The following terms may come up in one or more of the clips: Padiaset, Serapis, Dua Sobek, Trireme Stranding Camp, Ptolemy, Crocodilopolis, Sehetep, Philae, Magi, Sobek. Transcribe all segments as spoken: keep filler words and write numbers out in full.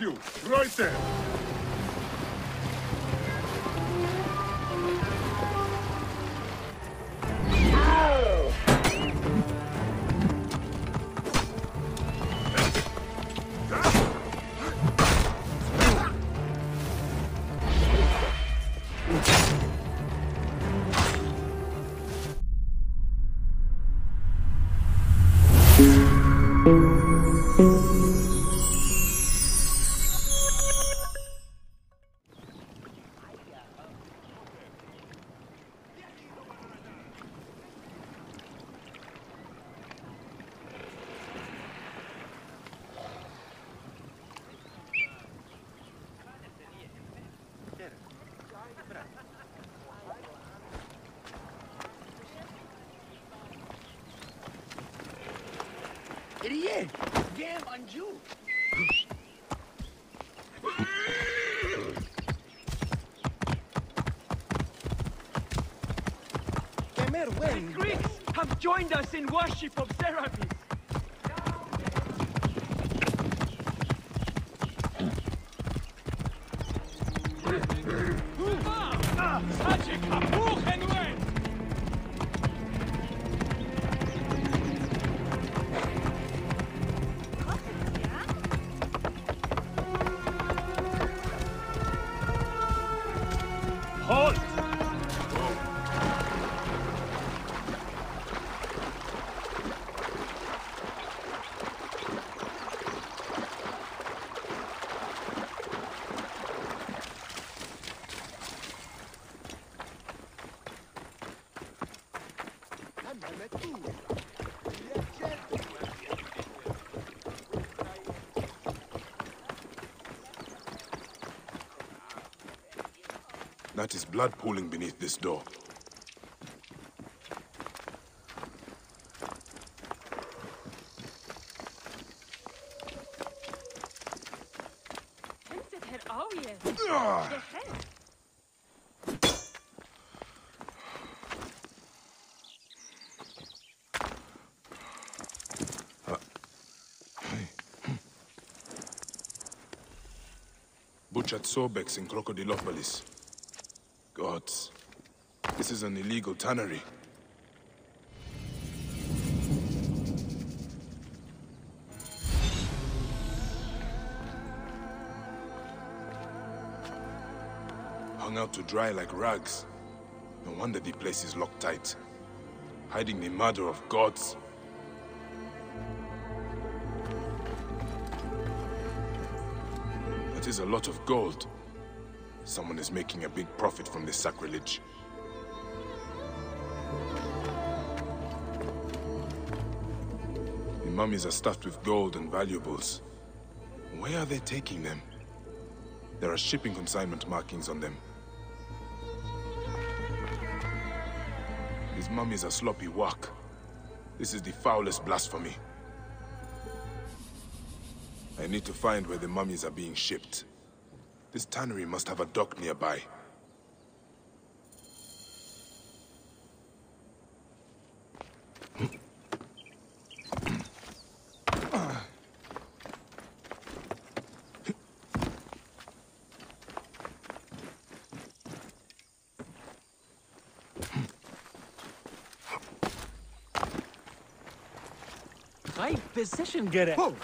you, right there. Game on you. The Greeks have joined us in worship of Serapis. That is blood pooling beneath this door. Butch at Sobek's in Crocodilopolis. Gods, this is an illegal tannery. Hung out to dry like rags. No wonder the place is locked tight, hiding the murder of gods. That is a lot of gold. Someone is making a big profit from this sacrilege. The mummies are stuffed with gold and valuables. Where are they taking them? There are shipping consignment markings on them. These mummies are sloppy work. This is the foulest blasphemy. I need to find where the mummies are being shipped. This tannery must have a dock nearby. Right position, get it. Whoa.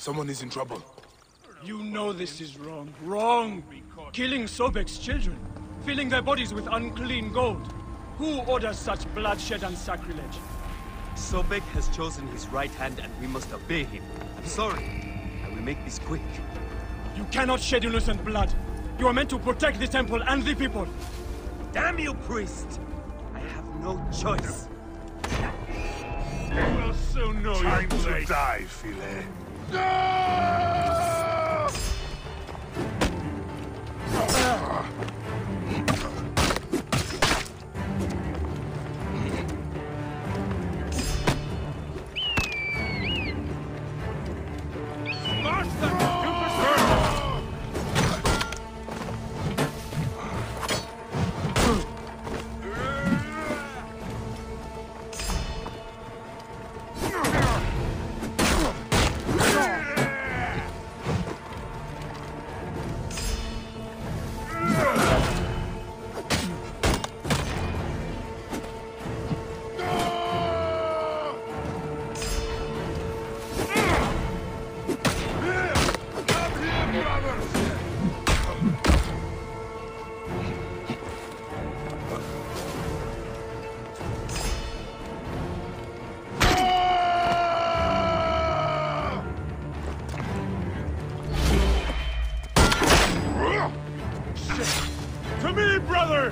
Someone is in trouble. You know this is wrong. Wrong! Killing Sobek's children. Filling their bodies with unclean gold. Who orders such bloodshed and sacrilege? Sobek has chosen his right hand and we must obey him. I'm sorry. I will make this quick. You cannot shed innocent blood. You are meant to protect the temple and the people. Damn you, priest! I have no choice. You will soon know your place. Time to die, Philae. No! Master!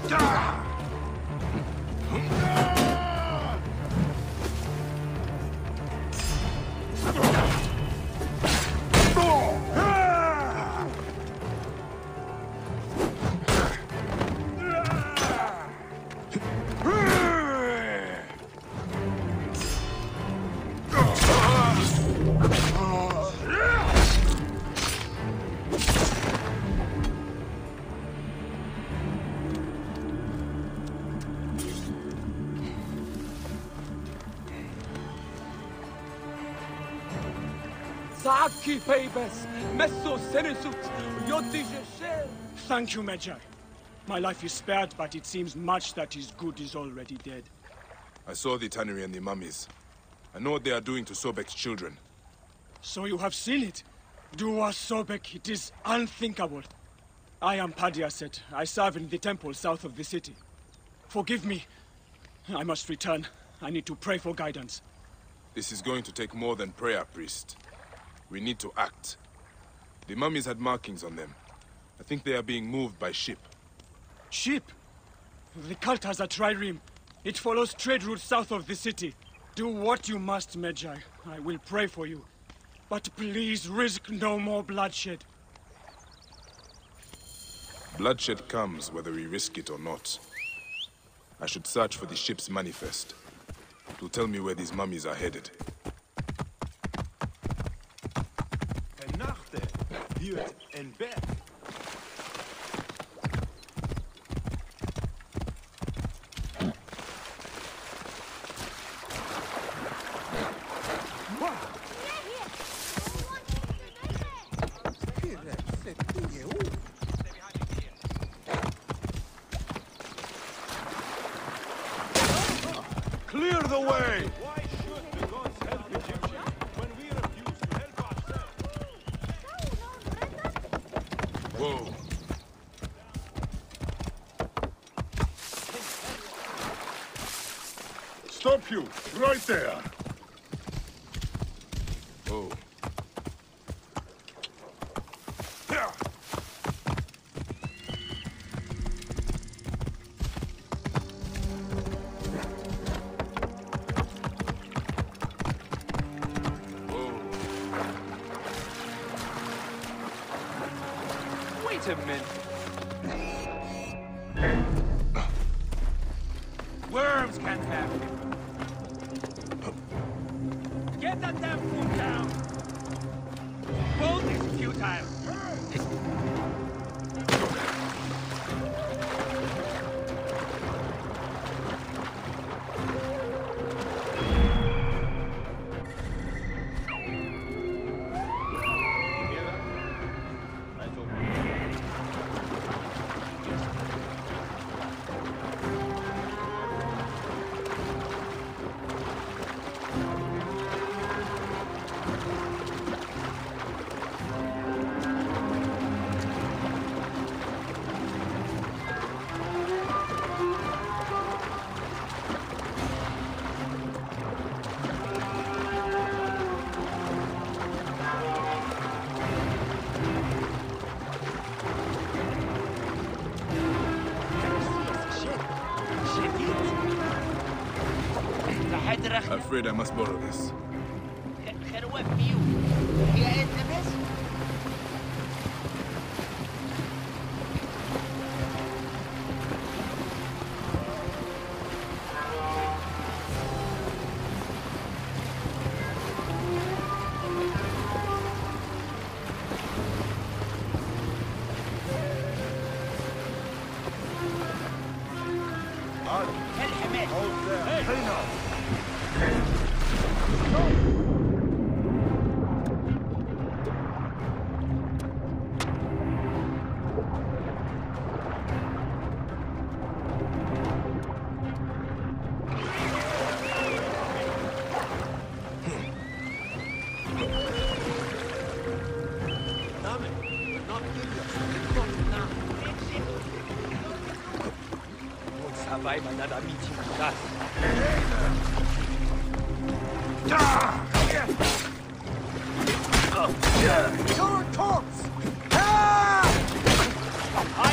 Here! Thank you, Magi. My life is spared, but it seems much that is good is already dead. I saw the tannery and the mummies. I know what they are doing to Sobek's children. So you have seen it? Dua Sobek, it is unthinkable. I am Padiaset. I serve in the temple south of the city. Forgive me. I must return. I need to pray for guidance. This is going to take more than prayer, priest. We need to act. The mummies had markings on them. I think they are being moved by ship. Ship? The cult has a trireme. It follows trade routes south of the city. Do what you must, Magi. I will pray for you. But please risk no more bloodshed. Bloodshed comes whether we risk it or not. I should search for the ship's manifest. It will tell me where these mummies are headed. And back. Clear the way. Stop you! Right there! Oh. I'm afraid I must borrow this. Vai mandar a mim I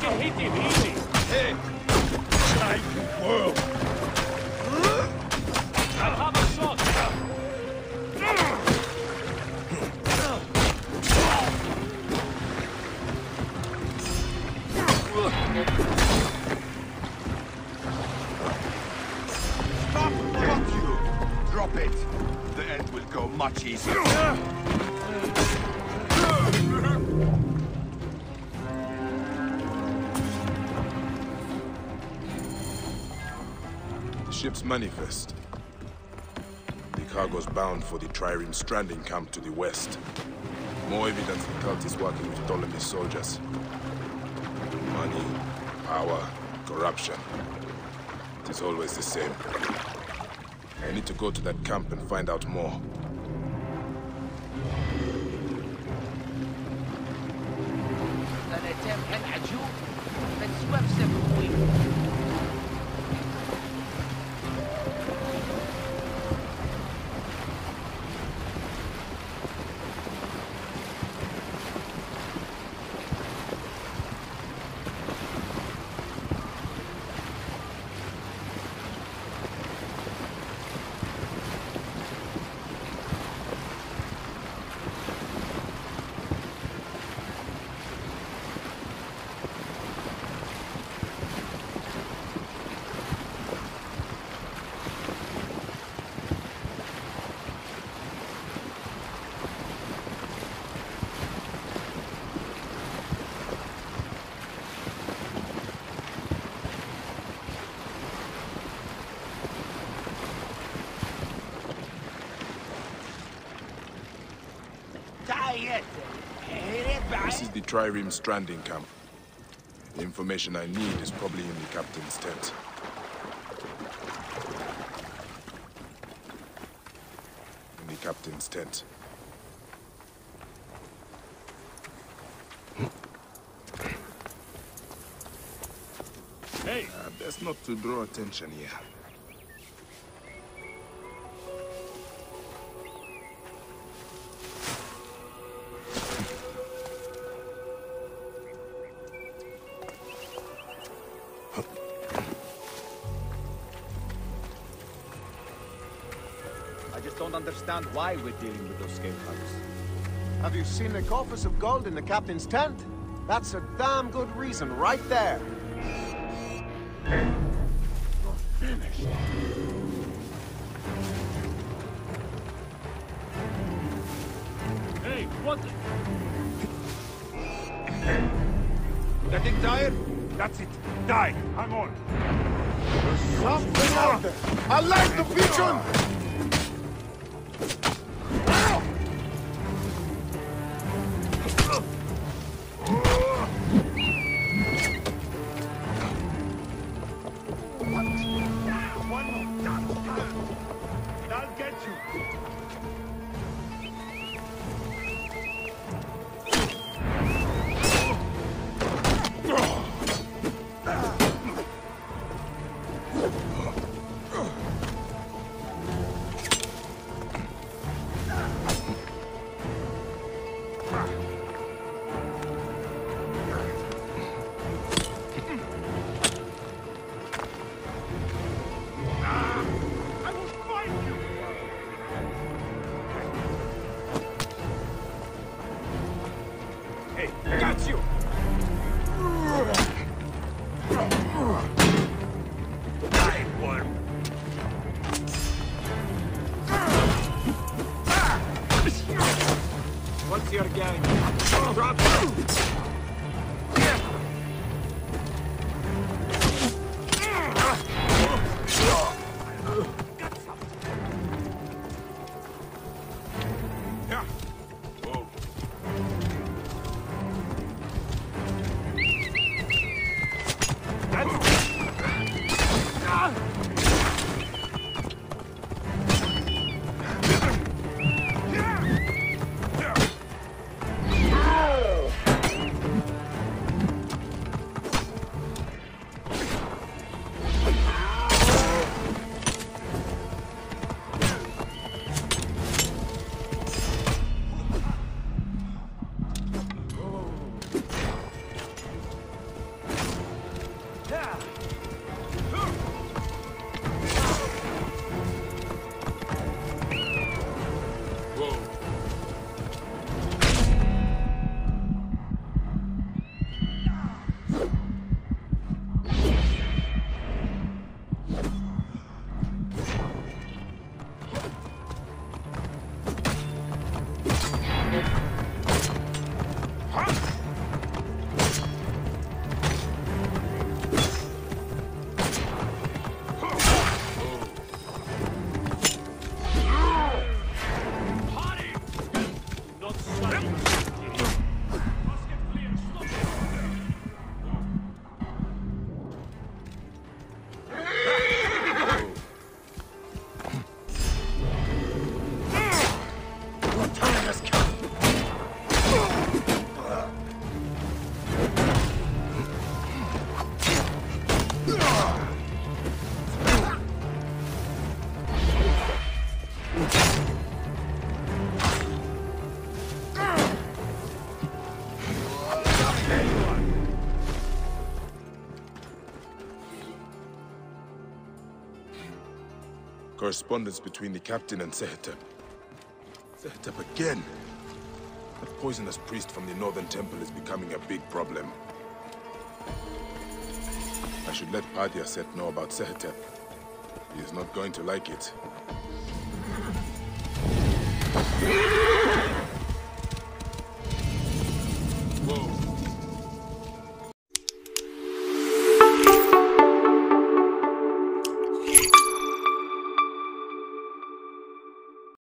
can hit him easy. Hey. much easier. The ship's manifest. The cargo's bound for the Trireme Stranding Camp to the west. More evidence the cult is working with Ptolemy's soldiers. Money, power, corruption. It is always the same. I need to go to that camp and find out more. This is the Trireme Stranding Camp. The information I need is probably in the captain's tent. In the captain's tent. Hey! Uh, best not to draw attention here. Understand why we're dealing with those scapegoats. Have you seen the coffers of gold in the captain's tent? That's a damn good reason right there. You're finished. Hey, what the... Getting tired? That's it. Die. I'm on. There's something out there. I like the vision! Correspondence between the captain and Sehetep. Sehetep again! That poisonous priest from the northern temple is becoming a big problem. I should let Padiaset know about Sehetep. He is not going to like it.